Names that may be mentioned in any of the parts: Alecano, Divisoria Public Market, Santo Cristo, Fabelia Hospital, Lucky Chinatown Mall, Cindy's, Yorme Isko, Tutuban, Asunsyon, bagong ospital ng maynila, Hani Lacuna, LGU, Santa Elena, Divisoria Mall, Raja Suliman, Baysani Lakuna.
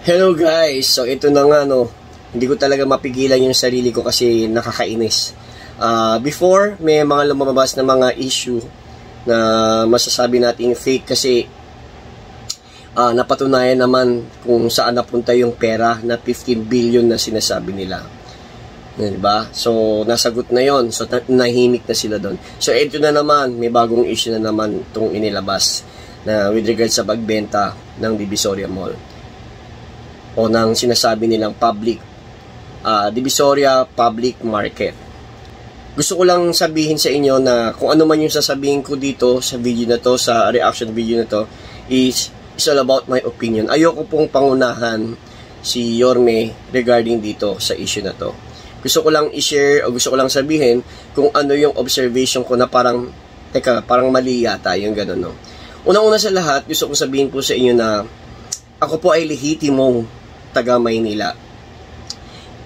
Hello guys, so ito na nga no, hindi ko talaga mapigilan yung sarili ko kasi nakakainis. Before, may mga lumabas na mga issue na masasabi natin fake kasi napatunayan naman kung saan napunta yung pera na 15 billion na sinasabi nila. Diba? So, nasagot na yon, so nahimik na sila doon. So, ito na naman, may bagong issue na naman itong inilabas na with regards sa pagbenta ng Divisoria Mall. O ng sinasabi nilang public Divisoria Public Market. Gusto ko lang sabihin sa inyo na kung ano man yung sasabihin ko dito sa video na to, sa reaction video na to, is all about my opinion. Ayoko pong pangunahan si Yorme regarding dito sa issue na to. Gusto ko lang i-share o gusto ko lang sabihin kung ano yung observation ko na parang teka, parang mali yata yung ganun, no? Unang-una sa lahat, gusto ko sabihin po sa inyo na ako po ay lehitimong taga Maynila.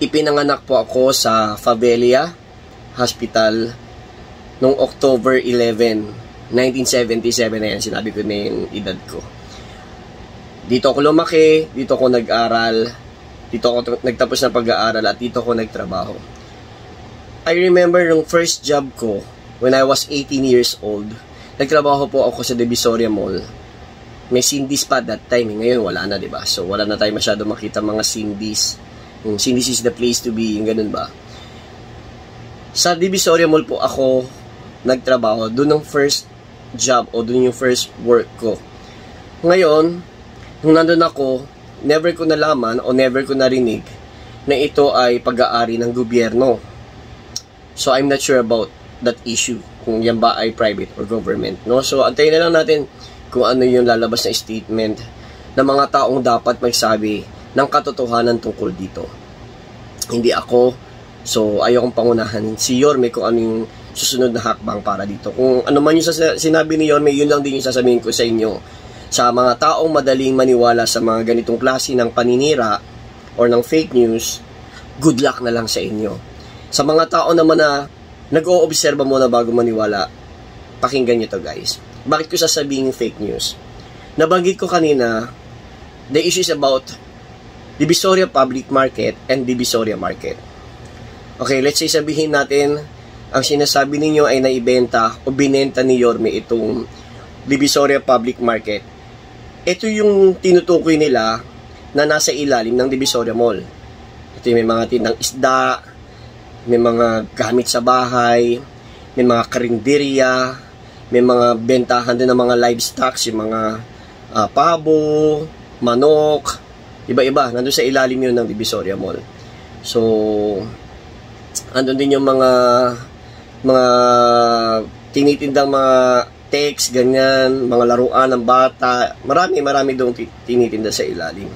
Ipinanganak po ako sa Fabelia Hospital noong October 11, 1977. Ayan, sinabi ko na yung edad ko. Dito ako lumaki, dito ako nag-aral, dito ako nagtapos ng pag-aaral at dito ako nagtrabaho. I remember nung first job ko, when I was 18 years old, nagtrabaho po ako sa Divisoria Mall. May Cindy's pa that time. Ngayon, wala na, diba? So, wala na tayo masyado makita mga Cindy's. Yung Cindy's is the place to be. Yung ganun ba? Sa Divisoria Mall po ako nagtrabaho. Doon ang first job o doon yung first work ko. Ngayon, nung nandun ako, never ko nalaman o never ko narinig na ito ay pag-aari ng gobyerno. So, I'm not sure about that issue. Kung yan ba ay private or government. No? So, antayin na lang natin kung ano yung lalabas na statement ng mga taong dapat magsabi ng katotohanan tungkol dito. Hindi ako, so ayokong pangunahan si Yorme kung ano yung susunod na hakbang para dito. Kung ano man yung sinabi ni Yorme, yun lang din yung sasabihin ko sa inyo. Sa mga taong madaling maniwala sa mga ganitong klase ng paninira or ng fake news, good luck na lang sa inyo. Sa mga tao naman na nag-oobserba muna bago maniwala, pakinggan nyo to guys. Bakit ko sasabihin yung fake news? Nabanggit ko kanina, the issue is about Divisoria Public Market and Divisoria Market. Okay, let's say sabihin natin, ang sinasabi ninyo ay naibenta o binenta ni Yorme itong Divisoria Public Market. Ito yung tinutukoy nila na nasa ilalim ng Divisoria Mall. Ito yung may mga tindang isda, may mga gamit sa bahay, may mga karinderya, may mga bentahan din ng mga livestock, yung mga pabo, manok, iba-iba. Nandun sa ilalim yun ng Divisoria Mall. So, andun din yung mga tinitindang mga text, ganyan, mga laruan ng bata. Marami doon tinitinda sa ilalim.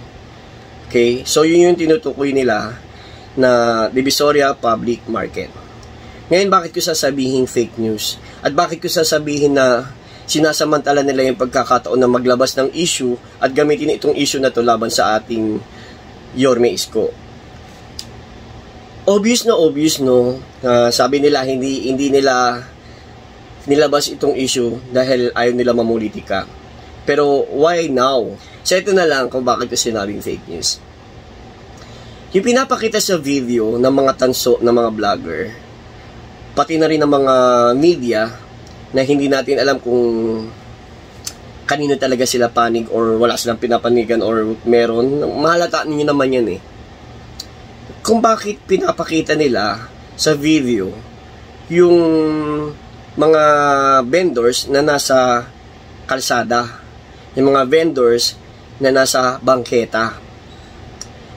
Okay? So, yun yung tinutukoy nila na Divisoria Public Market. Ngayon, bakit ko sasabihin fake news? At bakit ko sasabihin na sinasamantala nila yung pagkakataon na maglabas ng issue at gamitin itong issue na to laban sa ating Yorme Isko? Obvious no, sabi nila hindi nila nilabas itong issue dahil ayaw nila mamulitika. Pero why now? So ito na lang kung bakit ko sinabing fake news. Yung pinapakita sa video ng mga tanso ng mga vlogger, pati na rin ng mga media na hindi natin alam kung kanino talaga sila panig or wala silang pinapanigan or meron. Mahalata ninyo naman yan eh. Kung bakit pinapakita nila sa video yung mga vendors na nasa kalsada, yung mga vendors na nasa bangketa.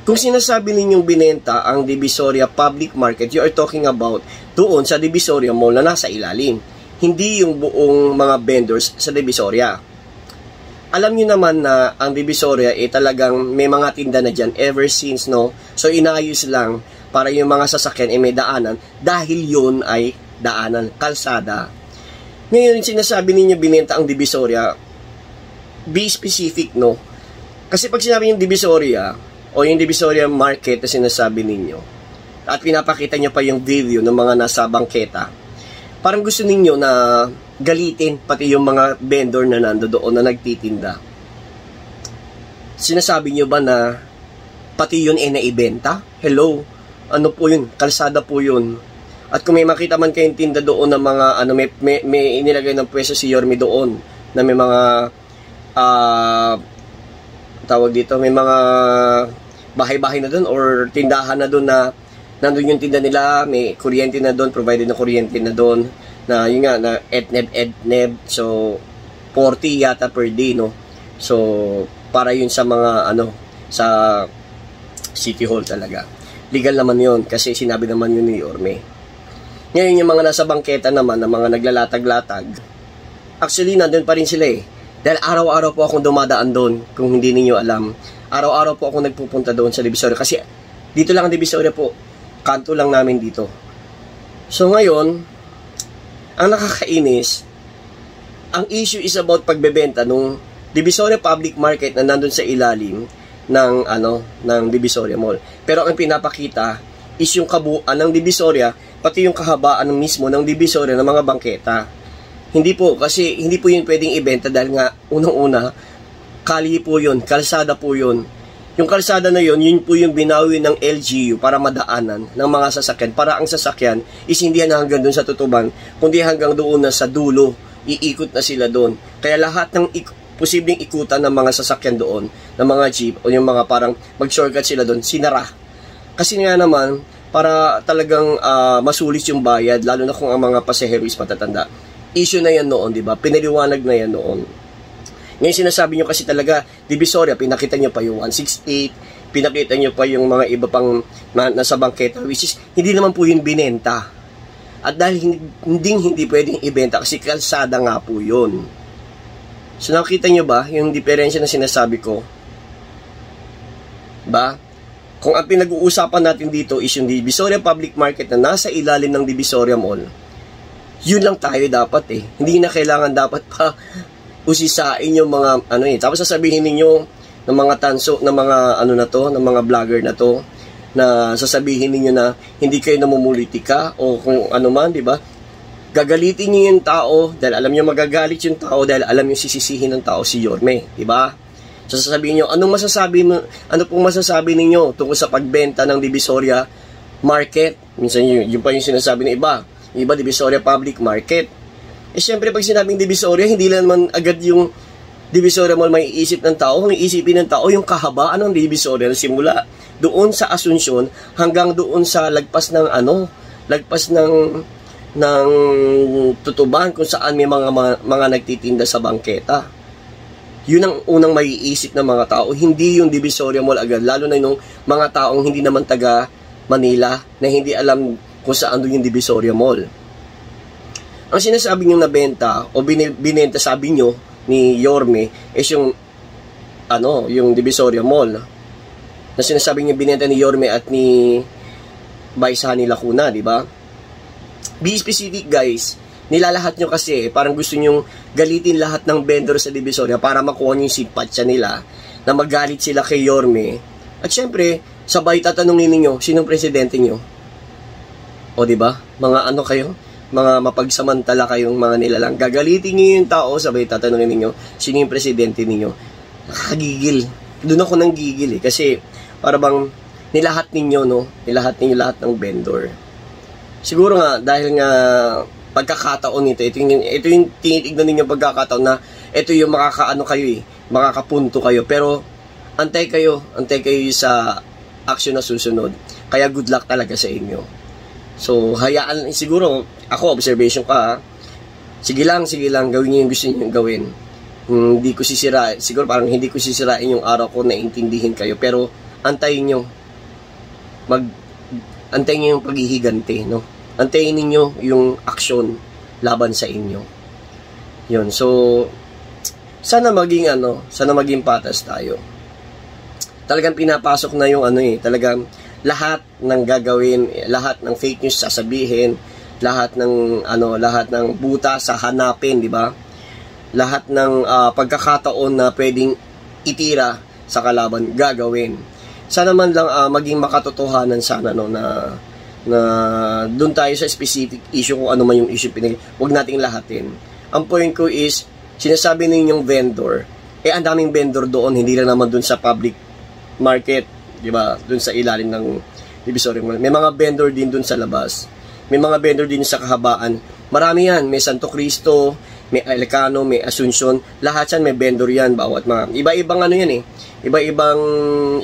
Kung sinasabi ninyong binenta ang Divisoria Public Market, you are talking about doon sa Divisoria Mall na nasa ilalim. Hindi yung buong mga vendors sa Divisoria. Alam nyo naman na ang Divisoria ay talagang may mga tinda na dyan ever since, no? So inayos lang para yung mga sasakyan ay may daanan dahil yun ay daanan, kalsada. Ngayon, sinasabi ninyo binenta ang Divisoria, be specific, no? Kasi pag sinabi yung Divisoria o yung Divisoria Market na sinasabi ninyo at pinapakita nyo pa yung video ng mga nasa bangketa, parang gusto ninyo na galitin pati yung mga vendor na nandoon na nagtitinda. Sinasabi nyo ba na pati yun ay naibenta. Hello, ano po yun? Kalsada po yun. At kung may makita man kayong tinda doon ng mga, ano, may inilagay ng pwesto si Yorme doon, na may mga, tawag dito, may mga bahay-bahay na doon or tindahan na doon na nandun yung tinda nila, may kuryente na doon, provided na kuryente na doon, na yun nga, na etneb, so 40 yata per day, no? So, para yun sa mga, ano, sa City Hall talaga. Legal naman yun, kasi sinabi naman yun ni Yorme. Ngayon, yung mga nasa bangketa naman, na mga naglalatag-latag, actually, nandun pa rin sila eh. Dahil araw-araw po akong dumadaan doon, kung hindi niyo alam. Araw-araw po akong nagpupunta doon sa Divisoria, kasi dito lang ang Divisoria po. Kanto lang namin dito. So ngayon, ang nakakainis, ang issue is about pagbebenta nung Divisoria Public Market na nandun sa ilalim ng ano, ng Divisoria Mall. Pero ang pinapakita is yung kabuuan ng Divisoria, pati yung kahabaan ng mismo ng Divisoria ng mga bangketa. Hindi po, kasi hindi po yun pwedeng ibenta dahil nga unang-una, kalye po yun, kalsada po yun. Yung kalsada na yun, yun po yung binawi ng LGU para madaanan ng mga sasakyan. Para ang sasakyan is hindi na hanggang doon sa tutuban, kundi hanggang doon na sa dulo, iikot na sila doon. Kaya lahat ng posibleng ikutan ng mga sasakyan doon, ng mga jeep, o yung mga parang mag-shortcut sila doon, sinara. Kasi nga naman, para talagang masulis yung bayad, lalo na kung ang mga pasahero is matatanda. Issue na yan noon, di ba? Pinaliwanag na yan noon. Ngayon sinasabi nyo kasi talaga, Divisoria, pinakita nyo pa yung 168, pinakita nyo pa yung mga iba pang nasa bangketa, which is, hindi naman po yun binenta. At dahil hindi pwedeng ibenta kasi kalsada nga po yun. So nakita nyo ba yung diferensya na sinasabi ko? Ba? Kung ang pinag-uusapan natin dito is yung Divisoria Public Market na nasa ilalim ng Divisoria Mall, yun lang tayo dapat eh. Hindi na kailangan dapat pa usisain yung mga ano eh. Tapos sasabihin niyo ng mga tanso, ng mga ano na to, ng mga vlogger na to, na sasabihin niyo na hindi kayo namumulitika o kung ano man, di ba? Gagalitin niyo yung tao dahil alam niyo magagalit yung tao dahil alam niyo sisisihin ng tao si Yorme, di ba? So sasabihin niyo, ano pong masasabi niyo tungkol sa pagbenta ng Divisoria Market? Minsan yun pa yung sinasabi ng iba. Iba Divisoria Public Market. Eh, siyempre, pag sinabing Divisoria, hindi lang naman agad yung Divisoria Mall may iisip ng tao. Ang iisipin ng tao, yung kahabaan ng Divisoria na simula doon sa Asunsyon hanggang doon sa lagpas ng tutuban kung saan may mga nagtitinda sa bangketa. Yun ang unang may iisip ng mga tao. Hindi yung Divisoria Mall agad, lalo na yung mga taong hindi naman taga Manila na hindi alam kung saan doon yung Divisoria Mall. Ang sinasabi nyo na benta o binenta sabi nyo ni Yorme is yung ano, yung Divisoria Mall. Na sinasabi nyo binenta ni Yorme at ni Baysani Lakuna, di ba? Be specific guys, nilalahat nyo kasi parang gusto nyo galitin lahat ng vendor sa Divisoria para makuha nyo yung simpatsya nila na magalit sila kay Yorme. At syempre, sabay tatanungin ninyo, sinong presidente nyo? O di ba? Mga ano kayo? Mga mapagsamantala kayong mga nilalang. Gagalitin niyo yung tao, sabay tatanungin niyo sino yung presidente niyo. Nakagigil. Doon ako nang gigil eh. Kasi para bang nilahat ninyo, no? Nilahat ninyo lahat ng vendor. Siguro nga, dahil nga pagkakataon nito, ito yung tinitignan ninyo pagkakataon na ito yung makakaano kayo eh, makakapunto kayo. Pero antay kayo sa action na susunod. Kaya good luck talaga sa inyo. So, hayaan, siguro, ako, observation ka, ha? Sige lang, gawin niyo yung gusto niyo gawin. Hindi ko sisirain, siguro parang hindi ko sisirain yung araw ko, naiintindihin kayo, pero antayin niyo. Antayin niyo yung paghihiganti, no? Antayin niyo yung action laban sa inyo. Yun, so, sana maging patas tayo. Talagang pinapasok na yung ano eh, talagang, lahat ng gagawin, lahat ng fake news sasabihin, lahat ng butas hahanapin, di ba? Lahat ng pagkakataon na pwedeng itira sa kalaban gagawin. Sana man lang maging makatotohanan sana no na doon tayo sa specific issue kung ano man yung issue wag nating lahatin. Ang point ko is sinasabi ninyong vendor, ang daming vendor doon, hindi lang naman doon sa public market. 'di ba? Doon sa ilalim ng Divisoria Mall. May mga vendor din doon sa labas. May mga vendor din sa kahabaan. Marami 'yan, may Santo Cristo, may Alecano, may Asuncion, lahat 'yan may vendor 'yan bawat mga. Iba-ibang ano 'yan eh. Iba-ibang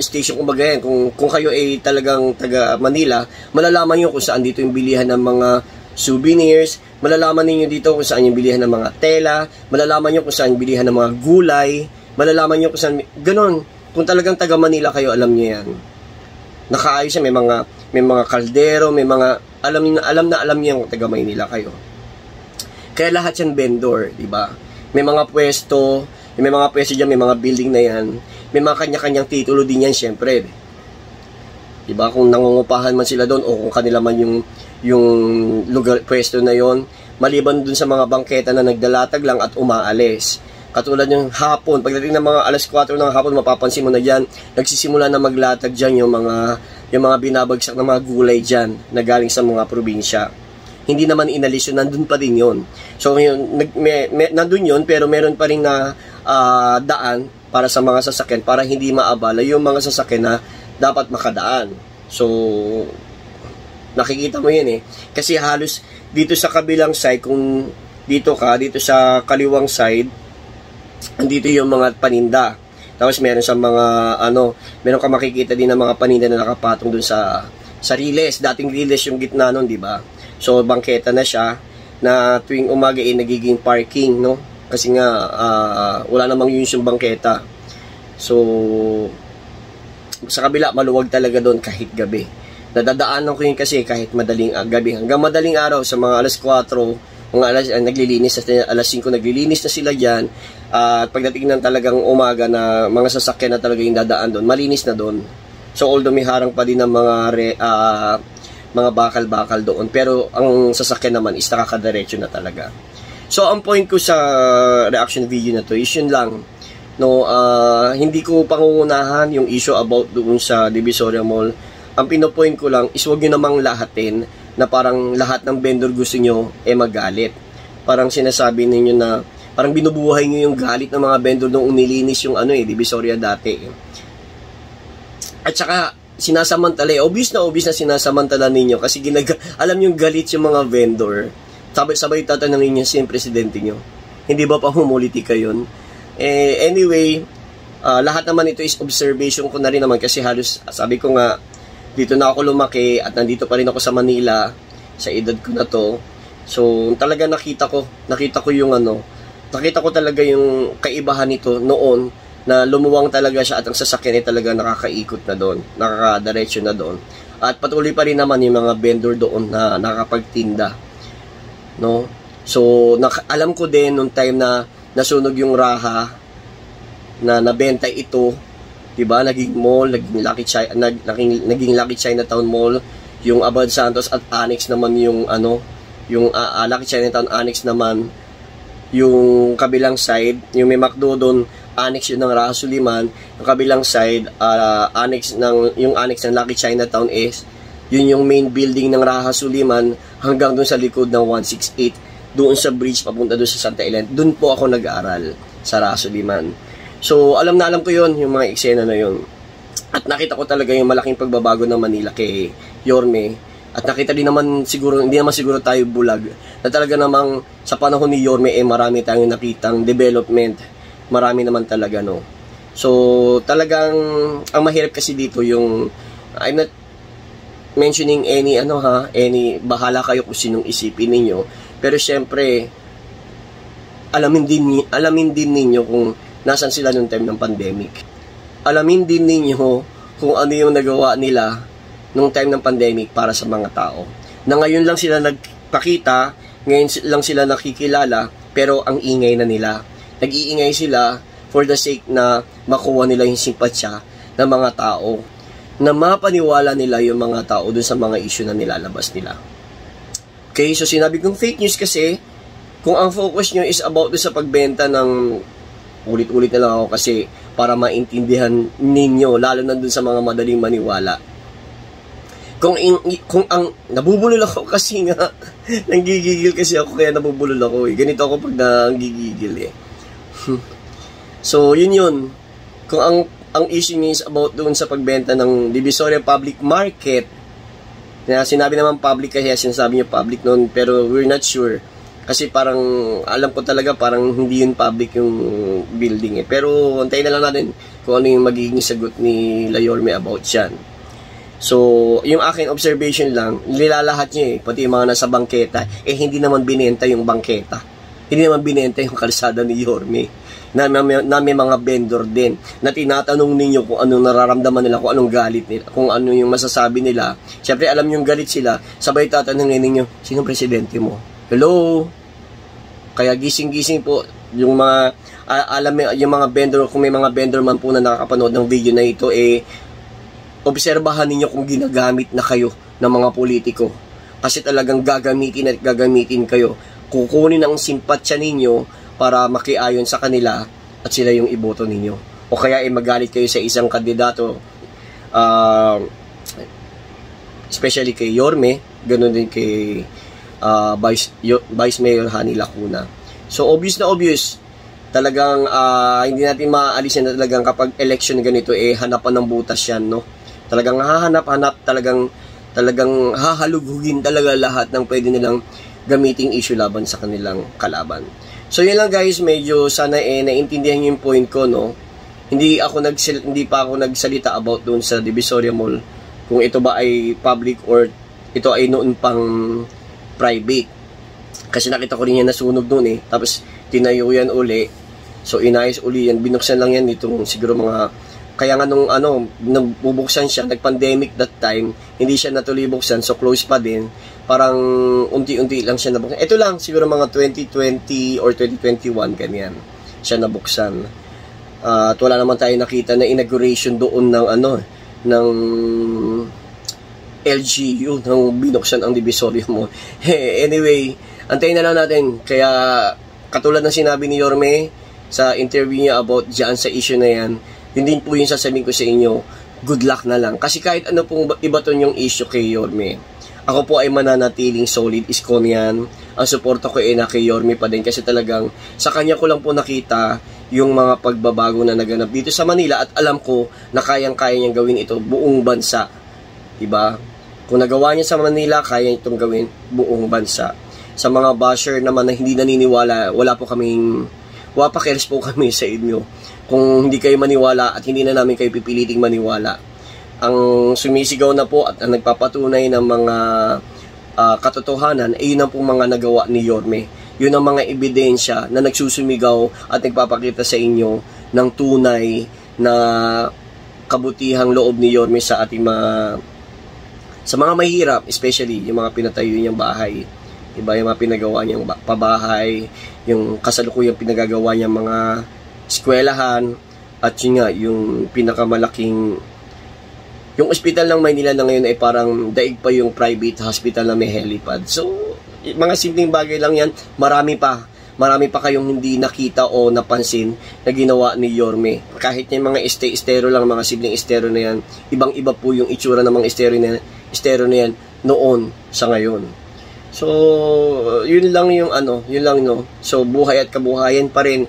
station kumbaga 'yan. Kung kayo ay talagang taga Manila, malalaman niyo kung saan dito yung bilihan ng mga souvenirs, malalaman niyo dito kung saan yung bilihan ng mga tela, malalaman niyo kung saan yung bilihan ng mga gulay, malalaman niyo kung saan ganun. Kung talagang taga Manila kayo, alam niyo 'yan. Nakaayos 'yan, may mga kaldero, may mga alam niyo kung taga Maynila kayo. Kaya lahat 'yan vendor, 'di ba? May mga pwesto diyan, may mga building na 'yan. May mga kanya-kanyang titulo din 'yan, syempre. 'Di ba? Kung nangungupahan man sila doon o kung kanila man yung lugar pwesto na 'yon, maliban doon sa mga bangketa na nagdalatag lang at umaalis. Katulad yung hapon, pagdating ng mga alas 4 ng hapon, mapapansin mo na diyan, nagsisimula na maglatag diyan yung mga binabagsak na mga gulay diyan na galing sa mga probinsya. Hindi naman inalis yun, nandun pa din yun. So yun, nandun yun, pero meron pa rin na daan para sa mga sasakyan, para hindi maabala yung mga sasakyan na dapat makadaan. So nakikita mo yun eh. Kasi halos dito sa kabilang side, kung dito ka, dito sa kaliwang side, andito yung mga paninda. Tapos meron sa mga ano, meron ka makikita din ng mga paninda na nakapatong dun sa riles. Dating riles yung gitna nun, di ba? So, bangketa na siya na tuwing umaga ay nagiging parking, no? Kasi nga, wala namang yun yung bangketa. So, sa kabila, maluwag talaga doon kahit gabi. Nadadaanan ko yun kasi kahit madaling gabi. Hanggang madaling araw, sa mga alas 4, mga alas, naglilinis, at alas 5, naglilinis na sila dyan. At pagdating ng talagang umaga na mga sasakyan na talaga yung dadaan doon, malinis na doon. So, although may harang pa din ng mga bakal-bakal doon, pero ang sasakyan naman is nakakadiretso na talaga. So ang point ko sa reaction video na to is yun lang, no? Hindi ko pangungunahan yung issue about doon sa Divisoria Mall. Ang pinopoint ko lang is huwag nyo namang lahatin na parang lahat ng vendor gusto nyo eh magalit. Parang sinasabi ninyo na parang binubuhay nyo yung galit ng mga vendor nung unilinis yung ano eh, Divisoria dati eh. At saka sinasamantala, obvious na sinasamantala ninyo kasi alam yung galit yung mga vendor. Sabay tatanungin niyo si presidente niyo, hindi ba pamumulitika yun? Eh, anyway, lahat naman ito is observation ko na rin naman kasi halos, sabi ko nga, dito na ako lumaki at nandito pa rin ako sa Manila sa edad ko na to. So talaga nakita ko talaga yung kaibahan nito noon, na lumuwang talaga siya at ang sasakyan ay talaga nakakaikot na doon, nakakadiretso na doon. At patuloy pa rin naman yung mga vendor doon na nakapagtinda, no? So, alam ko din nung time na nasunog yung Raha, na nabenta ito, 'di ba? Naging mall, naging Lucky Chinatown Mall, yung Abad Santos at Annex naman yung ano, yung Lucky Chinatown Annex naman yung kabilang side, yung may McDo doon, annex yun ng Raja Suliman. Yung kabilang side, yung annex ng Lucky Chinatown is, yun yung main building ng Raja Suliman hanggang doon sa likod ng 168, doon sa bridge papunta doon sa Santa Elena. Doon po ako nag-aaral sa Raja Suliman. So, alam na alam ko yun, yung mga eksena na yun. At nakita ko talaga yung malaking pagbabago ng Manila kay Yorme. At nakita din naman siguro, hindi naman siguro tayo bulag, na talaga namang sa panahon ni Yorme, eh, marami tayong nakitang development. Marami naman talaga, no? So, talagang, ang mahirap kasi dito yung, I'm not mentioning bahala kayo kung sinong isipin ninyo. Pero, syempre, alamin din ninyo kung nasan sila noong time ng pandemic. Alamin din ninyo kung ano yung nagawa nila noong time ng pandemic para sa mga tao. Na ngayon lang sila nagpakita, ngayon lang sila nakikilala, pero ang ingay na nila. Nag-iingay sila for the sake na makuha nila yung simpatsya ng mga tao, na mapaniwala nila yung mga tao dun sa mga issue na nilalabas nila. Okay, so sinabi kong fake news kasi kung ang focus nyo is about sa pagbenta ng, ulit-ulit na lang ako kasi para maintindihan ninyo, lalo na dun sa mga madaling maniwala. Kung ang nabubulol ako kasi nga nanggigigil kasi ako, kaya nabubulol ako eh. Ganito ako pag nanggigigil eh. So yun. Kung ang ang issue niya is about doon sa pagbenta ng Divisoria Public Market. Sinabi naman public kasi, sinasabi niya public noon, pero we're not sure. Kasi parang, alam ko talaga, parang hindi yun public yung building eh. Pero, antayin na lang natin kung ano yung magiging sagot ni Yorme about yan. So, yung akin observation lang, nilalahat niya eh, pati yung mga nasa bangketa, eh hindi naman binenta yung bangketa. Hindi naman binenta yung kalsada ni Yorme. Na may mga vendor din, na tinatanong ninyo kung anong nararamdaman nila, kung anong galit nila, kung ano yung masasabi nila. Siyempre, alam yung galit sila, sabay tatanungin ninyo, sinong presidente mo? Hello? Kaya gising-gising po yung mga alam yung mga vendor, kung may mga vendor man po na nakakapanood ng video na ito, eh obserbahan niyo kung ginagamit na kayo ng mga politiko. Kasi talagang gagamitin at gagamitin kayo. Kukunin ang simpatsya ninyo para makiayon sa kanila at sila yung iboto ninyo. O kaya eh magalit kayo sa isang kandidato, especially kay Yorme, ganoon din kay Vice Mayor Hani Lacuna. So obvious na obvious, talagang hindi natin maaalisin na talagang kapag election ganito eh hanapan ng butas yan, no? Talagang hahanap-hanap, talagang hahalugugin talaga lahat ng pwede nilang gamiting issue laban sa kanilang kalaban. So yun lang guys, medyo sana eh naintindihan niyo yung point ko, no? Hindi pa ako nagsalita about doon sa Divisoria Mall kung ito ba ay public or ito ay noon pang private. Kasi nakita ko rin yan nasunog doon eh. Tapos tinayo yan uli. So inayos uli yan. Binuksan lang yan itong siguro mga... Kaya nga nung ano, nabubuksan siya, nag-pandemic that time, hindi siya natuloy buksan, so close pa din. Parang unti-unti lang siya nabuksan. Ito lang, siguro mga 2020 or 2021, ganyan. Siya nabuksan. At wala naman tayo nakita na inauguration doon ng ano, ng... LGU nang binuksan ang Divisoria Mall. Anyway, antayin na lang natin. Kaya katulad ng sinabi ni Yorme sa interview niya about dyan sa issue na yan, hindi po yung sasabihin ko sa inyo, good luck na lang. Kasi kahit ano pong ibaton yung issue kay Yorme, ako po ay mananatiling solid isko niyan. Ang suporta ko ay na kay Yorme pa din kasi talagang sa kanya ko lang po nakita yung mga pagbabago na naganap dito sa Manila at alam ko na kayang-kaya niyang gawin ito buong bansa. Diba? Kung nagawa niya sa Manila, kaya itong gawin buong bansa. Sa mga basher naman na hindi naniniwala, wapakialam po kami sa inyo. Kung hindi kayo maniwala at hindi na namin kayo pipiliting maniwala. Ang sumisigaw na po at ang nagpapatunay ng mga katotohanan, ay yun ang pong mga nagawa ni Yorme. Yun ang mga ebidensya na nagsusumigaw at nagpapakita sa inyo ng tunay na kabutihang loob ni Yorme sa ating mga... Sa mga mahirap, especially yung mga pinatayo niyang bahay, iba yung mga pinagawa niyang pabahay, yung kasalukuyang pinagagawa niyang mga eskwelahan, at yun nga, yung pinakamalaking, yung ospital ng Maynila na ngayon ay parang daig pa yung private hospital na may helipad. So, mga simpleng bagay lang yan, marami pa kayong hindi nakita o napansin na ginawa ni Yorme. Kahit yung mga estero lang, mga simpleng estero na yan, ibang-iba po yung itsura ng mga estero na yan noon sa ngayon. So, yun lang yung ano, yun lang, no. So, buhay at kabuhayan pa rin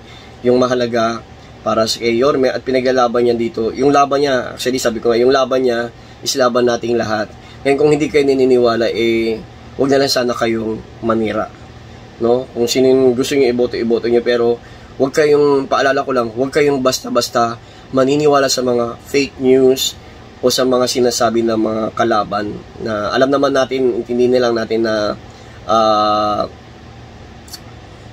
yung mahalaga para sa kay Yorme at pinaglalaban niya dito. Yung laban niya, actually sabi ko nga, yung laban niya is laban nating lahat. Ngayon kung hindi kayo naniniwala, eh, huwag na lang sana kayong manira. No? Kung sino yung gusto niyo iboto niyo, pero huwag kayong, paalala ko lang, huwag kayong basta-basta maniniwala sa mga fake news, o sa mga sinasabi ng mga kalaban na alam naman natin, intindihin lang natin na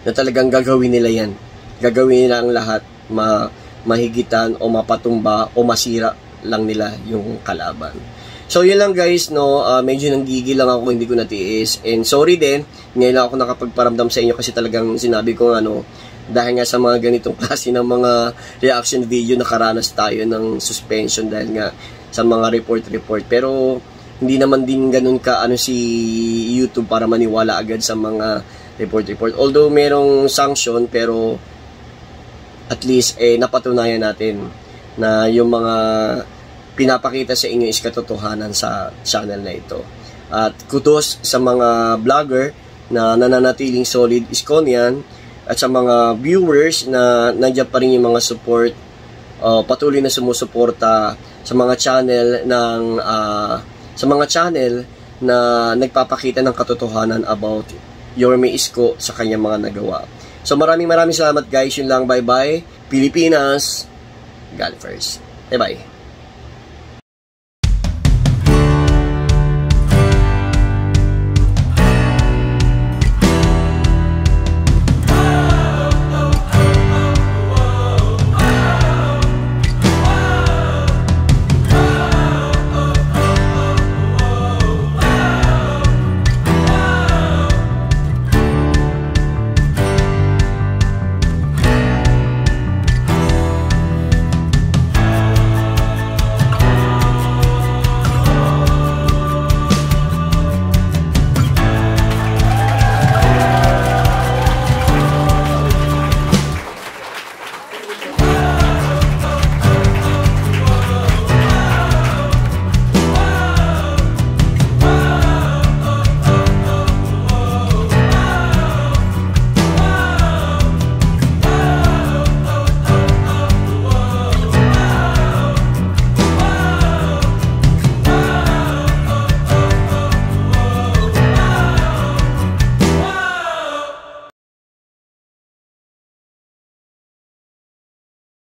na talagang gagawin nila yan. Gagawin nila ang lahat, mahigitan o mapatumba o masira lang nila yung kalaban. So yun lang guys, no, medyo nanggigil lang ako, hindi ko natiis. And sorry din, ngayon lang ako nakapagparamdam sa inyo kasi talagang sinabi ko nga, no, dahil nga sa mga ganitong klase ng mga reaction video nakaranas tayo ng suspension dahil nga sa mga report. Pero hindi naman din ganun ka ano si YouTube para maniwala agad sa mga report. Although merong sanction, pero at least eh napatunayan natin na yung mga pinapakita sa inyo is katotohanan sa channel na ito. At kudos sa mga vlogger na nananatiling solid iskonian at sa mga viewers na nandiyan pa rin yung mga support patuloy na sumusuporta sa mga channel ng na nagpapakita ng katotohanan about Yorme Isko sa kanyang mga nagawa. So maraming salamat guys, yun lang, bye bye. Pilipinas, God first. Bye bye.